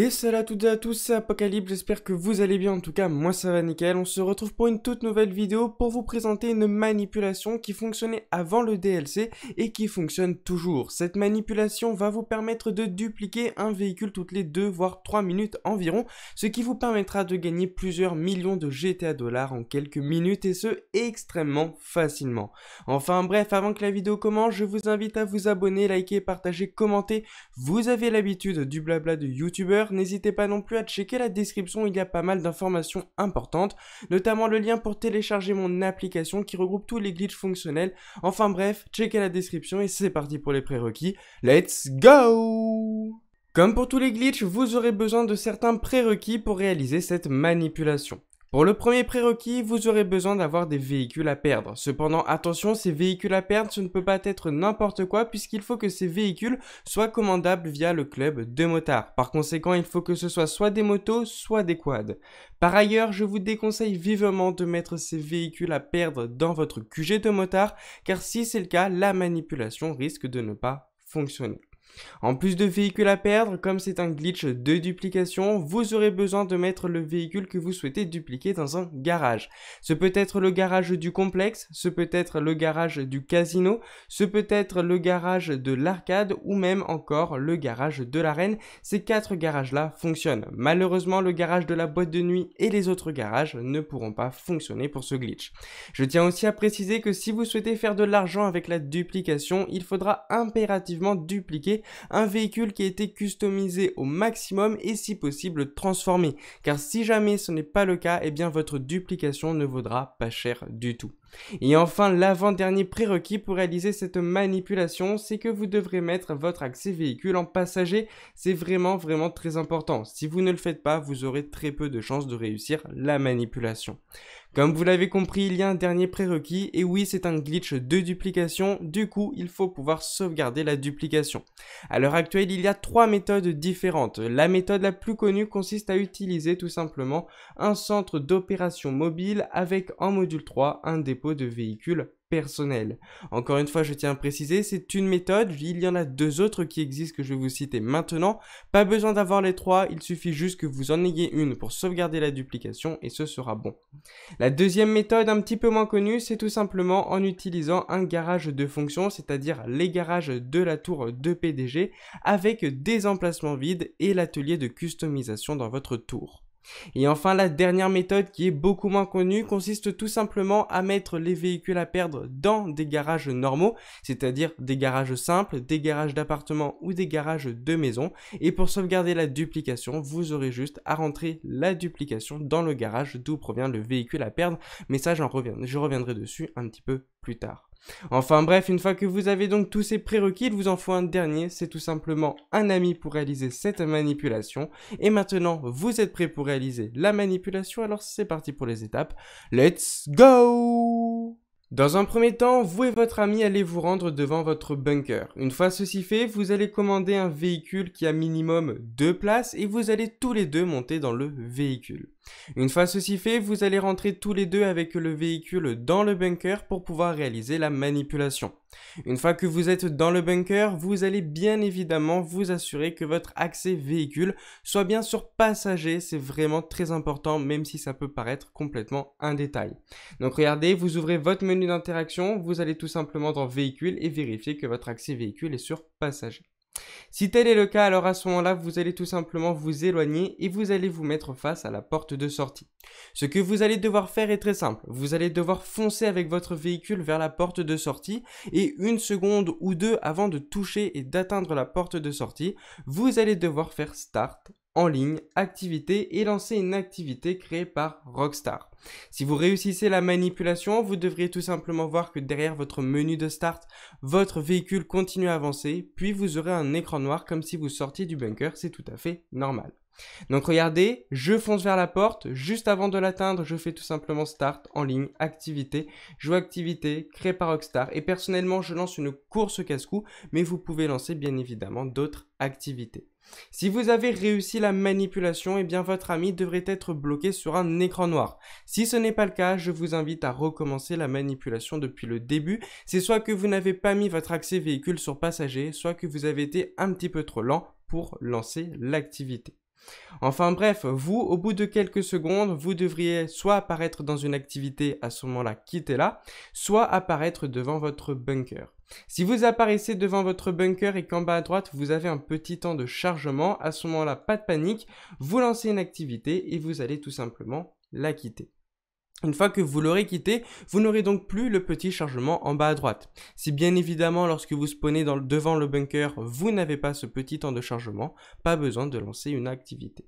Et salut à toutes et à tous, c'est Apocalypse, j'espère que vous allez bien, en tout cas moi ça va nickel. On se retrouve pour une toute nouvelle vidéo pour vous présenter une manipulation qui fonctionnait avant le DLC et qui fonctionne toujours. Cette manipulation va vous permettre de dupliquer un véhicule toutes les 2 voire 3 minutes environ, ce qui vous permettra de gagner plusieurs millions de $GTA en quelques minutes et ce extrêmement facilement. Enfin bref, avant que la vidéo commence, je vous invite à vous abonner, liker, partager, commenter. Vous avez l'habitude du blabla de YouTubeur. N'hésitez pas non plus à checker la description, il y a pas mal d'informations importantes, notamment le lien pour télécharger mon application qui regroupe tous les glitches fonctionnels. Enfin bref, checkez la description et c'est parti pour les prérequis, let's go! Comme pour tous les glitches, vous aurez besoin de certains prérequis pour réaliser cette manipulation. Pour le premier prérequis, vous aurez besoin d'avoir des véhicules à perdre. Cependant, attention, ces véhicules à perdre, ce ne peut pas être n'importe quoi puisqu'il faut que ces véhicules soient commandables via le club de motards. Par conséquent, il faut que ce soit des motos, soit des quads. Par ailleurs, je vous déconseille vivement de mettre ces véhicules à perdre dans votre QG de motards car si c'est le cas, la manipulation risque de ne pas fonctionner. En plus de véhicules à perdre, comme c'est un glitch de duplication, vous aurez besoin de mettre le véhicule que vous souhaitez dupliquer dans un garage. Ce peut être le garage du complexe, ce peut être le garage du casino, ce peut être le garage de l'arcade ou même encore le garage de l'arène. Ces 4 garages-là fonctionnent. Malheureusement, le garage de la boîte de nuit et les autres garages ne pourront pas fonctionner pour ce glitch. Je tiens aussi à préciser que si vous souhaitez faire de l'argent avec la duplication, il faudra impérativement dupliquer un véhicule qui a été customisé au maximum et si possible transformé, car si jamais ce n'est pas le cas, eh bien votre duplication ne vaudra pas cher du tout. Et enfin, l'avant-dernier prérequis pour réaliser cette manipulation, c'est que vous devrez mettre votre accès véhicule en passager. C'est vraiment très important. Si vous ne le faites pas, vous aurez très peu de chances de réussir la manipulation. Comme vous l'avez compris, il y a un dernier prérequis, et oui, c'est un glitch de duplication, du coup, il faut pouvoir sauvegarder la duplication. À l'heure actuelle, il y a 3 méthodes différentes. La méthode la plus connue consiste à utiliser tout simplement un centre d'opération mobile avec en module 3 un dépôt de véhicules personnel. Encore une fois, je tiens à préciser, c'est une méthode, il y en a 2 autres qui existent que je vais vous citer maintenant. Pas besoin d'avoir les 3, il suffit juste que vous en ayez une pour sauvegarder la duplication et ce sera bon. La deuxième méthode, un petit peu moins connue, c'est tout simplement en utilisant un garage de fonction, c'est-à-dire les garages de la tour de PDG avec des emplacements vides et l'atelier de customisation dans votre tour. Et enfin, la dernière méthode qui est beaucoup moins connue consiste tout simplement à mettre les véhicules à perdre dans des garages normaux, c'est-à-dire des garages simples, des garages d'appartements ou des garages de maison. Et pour sauvegarder la duplication, vous aurez juste à rentrer la duplication dans le garage d'où provient le véhicule à perdre, mais ça je reviendrai dessus un petit peu plus tard. Enfin bref, une fois que vous avez donc tous ces prérequis, il vous en faut un dernier, c'est tout simplement un ami pour réaliser cette manipulation. Et maintenant, vous êtes prêts pour réaliser la manipulation, alors c'est parti pour les étapes. Let's go! Dans un premier temps, vous et votre ami allez vous rendre devant votre bunker. Une fois ceci fait, vous allez commander un véhicule qui a minimum 2 places et vous allez tous les 2 monter dans le véhicule. Une fois ceci fait, vous allez rentrer tous les 2 avec le véhicule dans le bunker pour pouvoir réaliser la manipulation. Une fois que vous êtes dans le bunker, vous allez bien évidemment vous assurer que votre accès véhicule soit bien sur passager, c'est vraiment très important même si ça peut paraître complètement un détail. Donc regardez, vous ouvrez votre menu d'interaction, vous allez tout simplement dans véhicule et vérifier que votre accès véhicule est sur passager. Si tel est le cas, alors à ce moment-là, vous allez tout simplement vous éloigner et vous allez vous mettre face à la porte de sortie. Ce que vous allez devoir faire est très simple. Vous allez devoir foncer avec votre véhicule vers la porte de sortie et une seconde ou 2 avant de toucher et d'atteindre la porte de sortie, vous allez devoir faire Start, en ligne, activité et lancer une activité créée par Rockstar. Si vous réussissez la manipulation, vous devrez tout simplement voir que derrière votre menu de start, votre véhicule continue à avancer, puis vous aurez un écran noir comme si vous sortiez du bunker, c'est tout à fait normal. Donc regardez, je fonce vers la porte, juste avant de l'atteindre, je fais tout simplement Start, en ligne, Activité, Jouer Activité, Créé par Rockstar. Et personnellement, je lance une course casse-cou, mais vous pouvez lancer bien évidemment d'autres activités. Si vous avez réussi la manipulation, eh bien votre ami devrait être bloqué sur un écran noir. Si ce n'est pas le cas, je vous invite à recommencer la manipulation depuis le début. C'est soit que vous n'avez pas mis votre accès véhicule sur passager, soit que vous avez été un petit peu trop lent pour lancer l'activité. Enfin bref, vous, au bout de quelques secondes, vous devriez soit apparaître dans une activité à ce moment-là, quittez-la, soit apparaître devant votre bunker. Si vous apparaissez devant votre bunker et qu'en bas à droite, vous avez un petit temps de chargement, à ce moment-là, pas de panique, vous lancez une activité et vous allez tout simplement la quitter. Une fois que vous l'aurez quitté, vous n'aurez donc plus le petit chargement en bas à droite. Si bien évidemment, lorsque vous spawnez devant le bunker, vous n'avez pas ce petit temps de chargement, pas besoin de lancer une activité.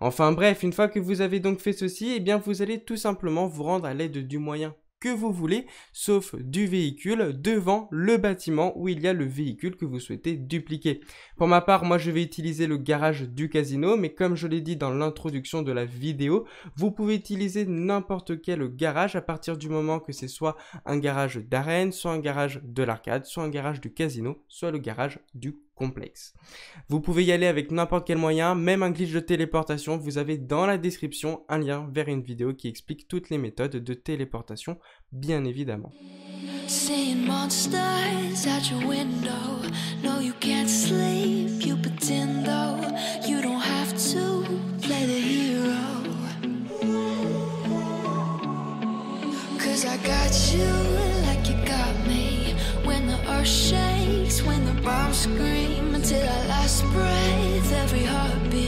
Enfin bref, une fois que vous avez donc fait ceci, eh bien vous allez tout simplement vous rendre à l'aide du moyen que vous voulez, sauf du véhicule, devant le bâtiment où il y a le véhicule que vous souhaitez dupliquer. Pour ma part, moi je vais utiliser le garage du casino, mais comme je l'ai dit dans l'introduction de la vidéo, vous pouvez utiliser n'importe quel garage à partir du moment que c'est soit un garage d'arène, soit un garage de l'arcade, soit un garage du casino, soit le garage du complexe. Vous pouvez y aller avec n'importe quel moyen, même un glitch de téléportation. Vous avez dans la description un lien vers une vidéo qui explique toutes les méthodes de téléportation, bien évidemment. When the bombs scream until our last breath, every heartbeat.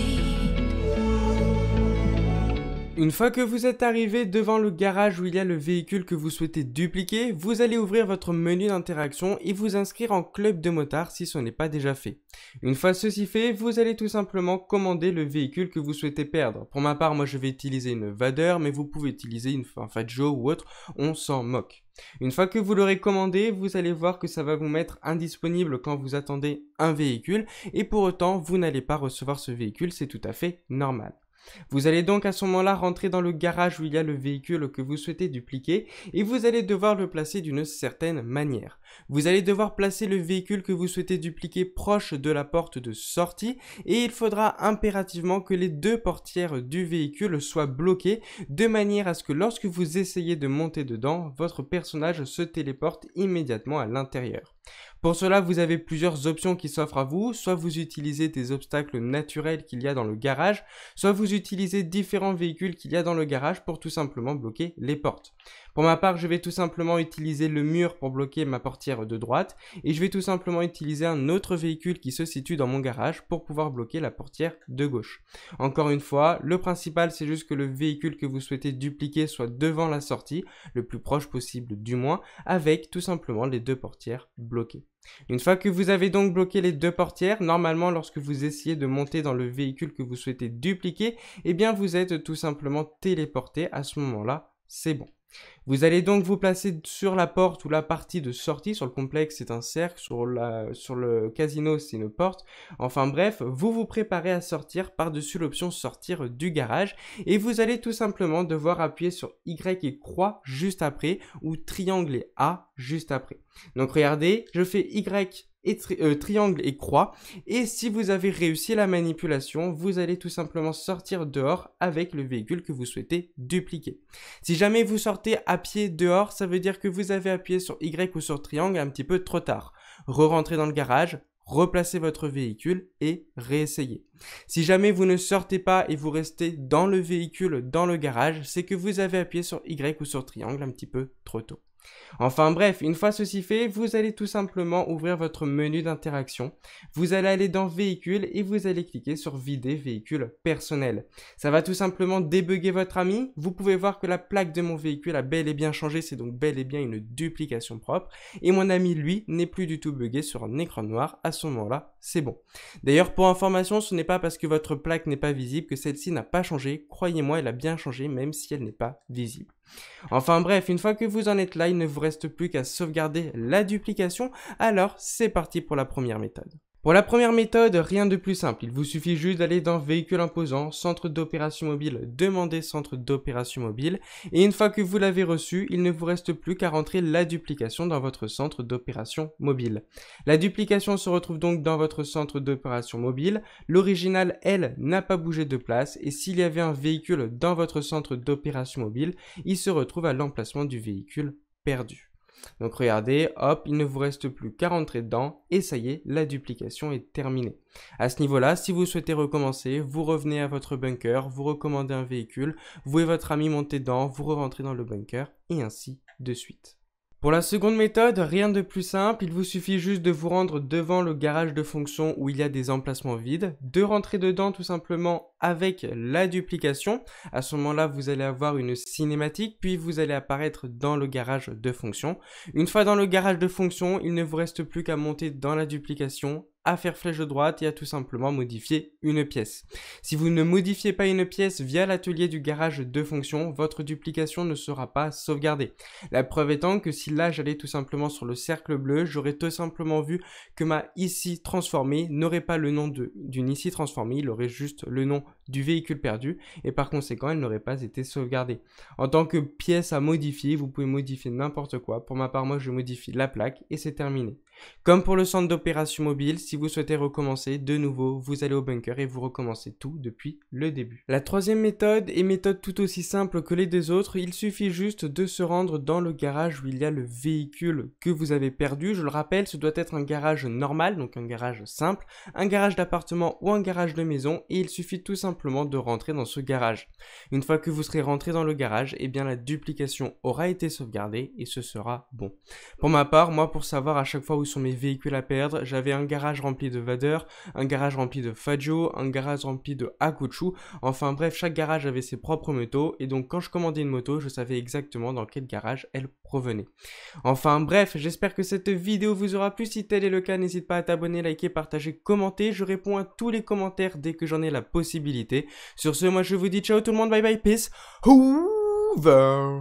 Une fois que vous êtes arrivé devant le garage où il y a le véhicule que vous souhaitez dupliquer, vous allez ouvrir votre menu d'interaction et vous inscrire en club de motards si ce n'est pas déjà fait. Une fois ceci fait, vous allez tout simplement commander le véhicule que vous souhaitez perdre. Pour ma part, moi je vais utiliser une VADER, mais vous pouvez utiliser un Faggio ou autre, on s'en moque. Une fois que vous l'aurez commandé, vous allez voir que ça va vous mettre indisponible quand vous attendez un véhicule et pour autant, vous n'allez pas recevoir ce véhicule, c'est tout à fait normal. Vous allez donc à ce moment-là rentrer dans le garage où il y a le véhicule que vous souhaitez dupliquer et vous allez devoir le placer d'une certaine manière. Vous allez devoir placer le véhicule que vous souhaitez dupliquer proche de la porte de sortie et il faudra impérativement que les deux portières du véhicule soient bloquées de manière à ce que lorsque vous essayez de monter dedans, votre personnage se téléporte immédiatement à l'intérieur. Pour cela, vous avez plusieurs options qui s'offrent à vous, soit vous utilisez des obstacles naturels qu'il y a dans le garage, soit vous utilisez différents véhicules qu'il y a dans le garage pour tout simplement bloquer les portes. Pour ma part, je vais tout simplement utiliser le mur pour bloquer ma portière de droite et je vais tout simplement utiliser un autre véhicule qui se situe dans mon garage pour pouvoir bloquer la portière de gauche. Encore une fois, le principal c'est juste que le véhicule que vous souhaitez dupliquer soit devant la sortie, le plus proche possible du moins, avec tout simplement les deux portières bloquées. Une fois que vous avez donc bloqué les deux portières, normalement lorsque vous essayez de monter dans le véhicule que vous souhaitez dupliquer, eh bien vous êtes tout simplement téléporté à ce moment-là, c'est bon. Vous allez donc vous placer sur la porte ou la partie de sortie, sur le complexe c'est un cercle, sur le casino c'est une porte, enfin bref, vous vous préparez à sortir par-dessus l'option sortir du garage et vous allez tout simplement devoir appuyer sur Y et croix juste après ou triangle et A juste après. Donc regardez, je fais Y et triangle et croix et si vous avez réussi la manipulation vous allez tout simplement sortir dehors avec le véhicule que vous souhaitez dupliquer. Si jamais vous sortez à pied dehors, ça veut dire que vous avez appuyé sur Y ou sur triangle un petit peu trop tard. Re-rentrez dans le garage, replacez votre véhicule et réessayez. Si jamais vous ne sortez pas et vous restez dans le véhicule, dans le garage, c'est que vous avez appuyé sur Y ou sur triangle un petit peu trop tôt. Enfin bref, une fois ceci fait, vous allez tout simplement ouvrir votre menu d'interaction. Vous allez aller dans véhicule et vous allez cliquer sur vider véhicule personnel. Ça va tout simplement débugger votre ami. Vous pouvez voir que la plaque de mon véhicule a bel et bien changé, c'est donc bel et bien une duplication propre. Et mon ami, lui, n'est plus du tout buggé sur un écran noir. À ce moment-là, c'est bon. D'ailleurs, pour information, ce n'est pas parce que votre plaque n'est pas visible que celle-ci n'a pas changé. Croyez-moi, elle a bien changé même si elle n'est pas visible. Enfin bref, une fois que vous en êtes là, il ne vous reste plus qu'à sauvegarder la duplication, alors c'est parti pour la première méthode. Pour la première méthode, rien de plus simple, il vous suffit juste d'aller dans véhicule imposant, centre d'opération mobile, demander centre d'opération mobile, et une fois que vous l'avez reçu, il ne vous reste plus qu'à rentrer la duplication dans votre centre d'opération mobile. La duplication se retrouve donc dans votre centre d'opération mobile, l'original, elle, n'a pas bougé de place, et s'il y avait un véhicule dans votre centre d'opération mobile, il se retrouve à l'emplacement du véhicule perdu. Donc regardez, hop, il ne vous reste plus qu'à rentrer dedans et ça y est, la duplication est terminée. À ce niveau-là, si vous souhaitez recommencer, vous revenez à votre bunker, vous recommandez un véhicule, vous et votre ami montez dedans, vous rentrez dans le bunker et ainsi de suite. Pour la seconde méthode, rien de plus simple, il vous suffit juste de vous rendre devant le garage de fonction où il y a des emplacements vides, de rentrer dedans tout simplement avec la duplication. À ce moment-là, vous allez avoir une cinématique, puis vous allez apparaître dans le garage de fonction. Une fois dans le garage de fonction, il ne vous reste plus qu'à monter dans la duplication, à faire flèche de droite et à tout simplement modifier une pièce. Si vous ne modifiez pas une pièce via l'atelier du garage de fonction, votre duplication ne sera pas sauvegardée. La preuve étant que si là j'allais tout simplement sur le cercle bleu, j'aurais tout simplement vu que ma ICI transformée n'aurait pas le nom d'une ICI transformée, il aurait juste le nom du véhicule perdu et par conséquent elle n'aurait pas été sauvegardée. En tant que pièce à modifier, vous pouvez modifier n'importe quoi. Pour ma part, moi je modifie la plaque et c'est terminé. Comme pour le centre d'opération mobile, si vous souhaitez recommencer de nouveau, vous allez au bunker et vous recommencez tout depuis le début. La troisième méthode est méthode tout aussi simple que les deux autres, il suffit juste de se rendre dans le garage où il y a le véhicule que vous avez perdu. Je le rappelle, ce doit être un garage normal, donc un garage simple, un garage d'appartement ou un garage de maison et il suffit tout simplement de rentrer dans ce garage. Une fois que vous serez rentré dans le garage, eh bien la duplication aura été sauvegardée et ce sera bon. Pour ma part, moi pour savoir à chaque fois où sont mes véhicules à perdre, j'avais un garage rempli de VADER, un garage rempli de Faggio, un garage rempli de Hakuchu, enfin bref, chaque garage avait ses propres motos et donc quand je commandais une moto, je savais exactement dans quel garage elle provenait. Enfin bref, j'espère que cette vidéo vous aura plu, si tel est le cas, n'hésite pas à t'abonner, liker, partager, commenter, je réponds à tous les commentaires dès que j'en ai la possibilité. Sur ce, moi je vous dis ciao tout le monde, bye bye, peace, over.